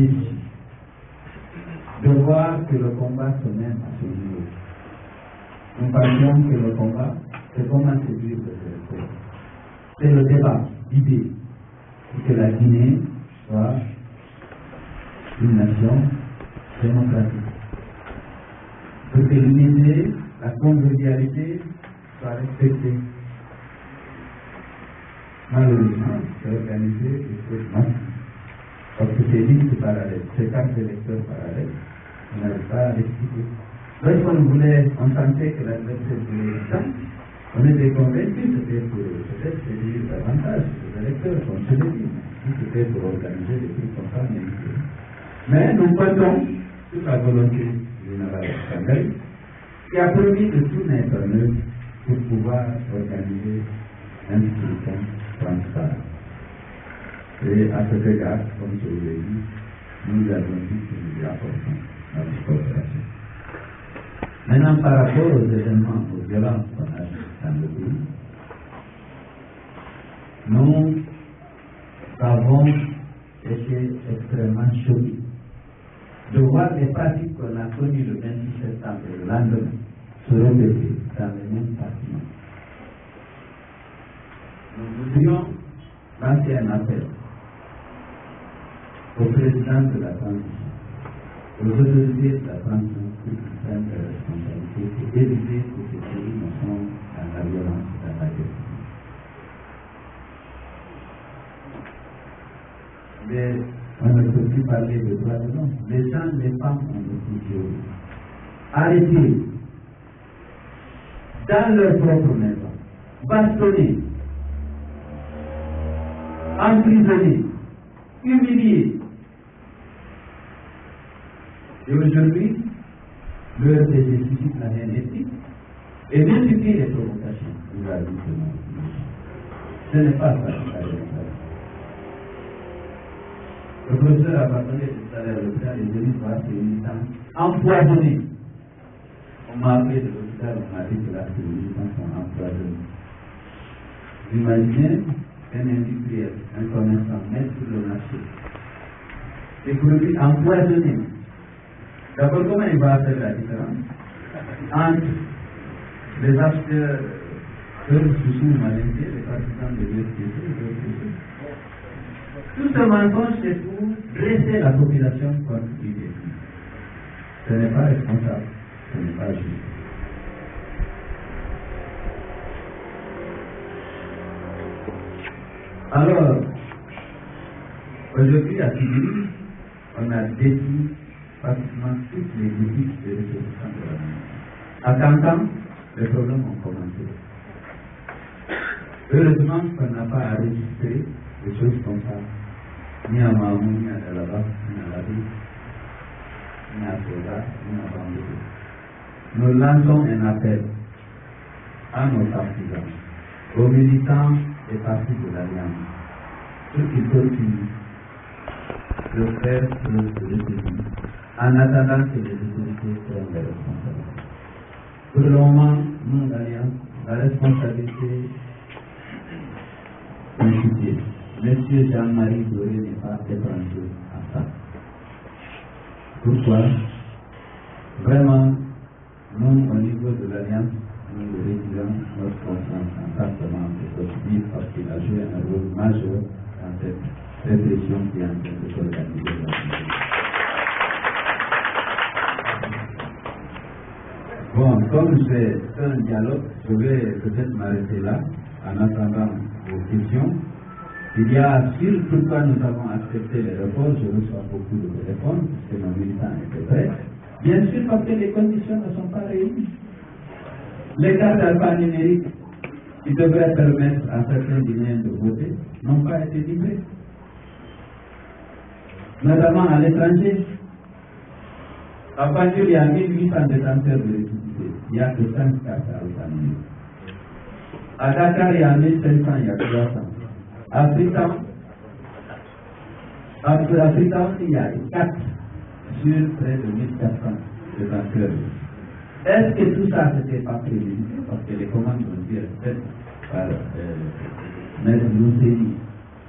Jésus, de voir que le combat se mène à celui-là. Nous parlions que le combat, c'est comme un séduire de l'esprit. C'est le débat, l'idée, que la Guinée soit une nation démocratique. Pour que l'unité, la convivialité soit respectée. Malheureusement, c'est organisé justement parce que ces listes parallèles, ces cartes électeurs parallèles, on n'arrive pas à l'expliquer. Lorsqu'on voulait, on sentait que l'adversaire voulait le temps, on était convaincus que c'était pour peut-être séduire davantage les électeurs, comme je l'ai dit, c'était pour organiser des trucs comme ça, mais nous portons toute la volonté générale espagnole qui a permis de tout mettre en œuvre pour pouvoir organiser un scrutin transparent. Et à cet égard, comme je vous l'ai dit, nous avons dit que nous apportons notre coopération. Maintenant, par rapport aux événements, aux violences qu'on a dans le pays, nous avons été extrêmement choqués de voir les pratiques qu'on a connues le 26 septembre et le lendemain se répéter dans les mêmes bâtiments. Nous voulions lancer un appel au président de la transition, aux autorités de la transition, pour qu'ils prennent la responsabilité et éviter que ces pays ne sont dans la violence et dans la guerre. Mais on ne peut plus parler de droits de l'homme. Les gens, les femmes, on ne peut plus violer. Arrêtez dans leur propre maison, bastonnés, emprisonnés, humiliés. Et aujourd'hui, le RPG suscite la haine ethnique et multiplie les provocations. Ce n'est pas ça. Le professeur a parlé tout à l'heure, les élus voient ces militants empoisonnés. On m'a appelé de l'hôpital, on m'a dit que là, ces militants sont empoisonnés. Imaginez un industriel, un commerçant, mettre sur le marché. Et pour lui, empoisonné. D'abord, comment il va faire la différence entre les acheteurs qui sont malaités, les partisans de l'USPC et de l'USPC? Tout ce mensonge, c'est pour dresser la population contre l'idée. Ce n'est pas responsable, ce n'est pas juste. Alors, aujourd'hui à Tigri, on a détruit pratiquement toutes les équipes de résolution de la nation. À Cancan, les problèmes ont commencé. Heureusement qu'on n'a pas à résister des choses comme ça. Ni à Mahou, ni à Dalaba, ni à Labi, ni à Soda, ni à Bambou. Nous lançons un appel à nos partisans, aux militants des partis de l'Alliance, ceux qui continuent de faire ce que je dis, en attendant que les autorités prennent les responsabilités. Pour le moment, nous, l'Alliance, la responsabilité est située. Monsieur Jean-Marie Doré n'est pas étranger à ça. Pourquoi? Vraiment, nous, au niveau de l'Alliance, nous le rétirons notre confiance en tant que membre de l'Office parce qu'il a joué un rôle majeur dans cette répression qui est en train de s'organiser. Bon, comme c'est un dialogue, je vais peut-être m'arrêter là en attendant vos questions. Il y a sur pourquoi nous avons accepté les réponses, je reçois beaucoup de téléphones, parce que nos militants étaient prêts. Bien sûr, parce que les conditions ne sont pas réunies. Les cartes alphanumériques qui devraient permettre à certains Guinéens de voter n'ont pas été livrées, notamment à l'étranger. À Banjul, il y a 1800 détenteurs de l'électricité, il n'y a que 5 cartes alphanumériques. À Dakar, il y a 1500, il y a 300. À Africa, il y a 4 sur près de 1400 de bancleurs. Est-ce que tout ça n'était pas prévu? Parce que les commandes ont été faites par M. Mousseni,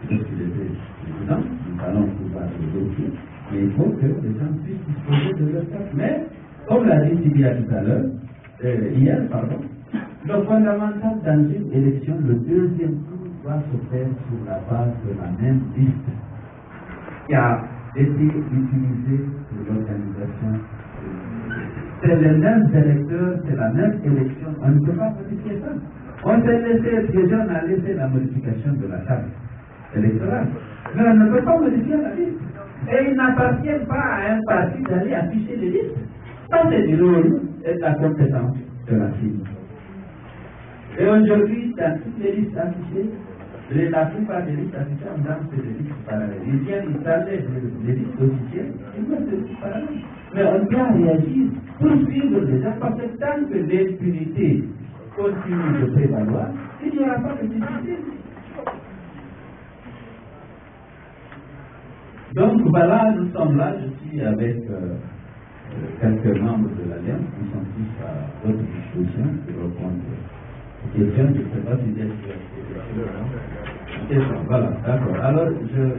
parce qu'il était président, nous allons pouvoir le dossier, mais il faut que les gens puissent disposer de leur temps. Mais, comme l'a dit Sibia tout à l'heure, hier, le fondamental dans une élection, le deuxième tour va se faire sur la base de la même liste qui a été utilisée pour l'organisation. C'est les mêmes électeurs, c'est la même élection, on ne peut pas modifier ça. On s'est laissé, déjà on a laissé la modification de la table électorale, mais on ne peut pas modifier la liste. Et il n'appartient pas à un parti d'aller afficher les listes. Ça c'est du rôle et de la compétence de la CIMI. Et aujourd'hui, dans toutes les listes affichées, la plupart des listes affichées, on danse des listes parallèles. Ils viennent, ils s'enlèvent les listes officielles, ils mettent des listes parallèles. Mais on doit réagir pour suivre les gens, parce que tant que l'impunité continue de prévaloir, il n'y aura pas de difficulté. Donc voilà, nous sommes là, je suis avec quelques membres de l'Alliance, qui sont tous à votre disposition pour répondre. Quelqu'un, je ne sais pas si c'est... Voilà, d'accord. Alors,